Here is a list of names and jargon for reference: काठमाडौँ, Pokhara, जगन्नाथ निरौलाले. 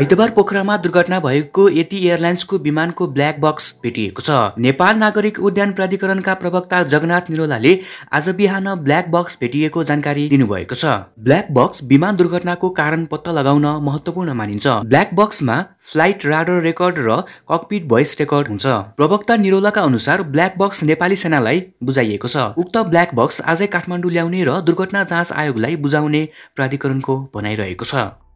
आइतबार पोखरामा दुर्घटना भएको येती एयरलाइन्सको विमानको ब्ल्याक बक्स भेटिएको छ। नेपाल नागरिक उद्यान प्राधिकरणका प्रवक्ता जगन्नाथ निरौलाले आज बिहान ब्ल्याक बक्स भेटिएको जानकारी दिनुभएको छ। ब्ल्याक बक्स विमान दुर्घटनाको कारण पत्ता लगाउन महत्त्वपूर्ण मानिन्छ। ब्ल्याक बक्समा फ्लाइट राडार रेकर्ड र ककपिट भोइस रेकर्ड हुन्छ। प्रवक्ता निरौलाका अनुसार ब्ल्याक बक्स नेपाली सेनालाई बुझाइएको छ। उक्त ब्ल्याक बक्स आजै काठमाडौँ ल्याउने र दुर्घटना जाँच आयोगलाई बुझाउने प्राधिकरणको भनाइरहेको छ।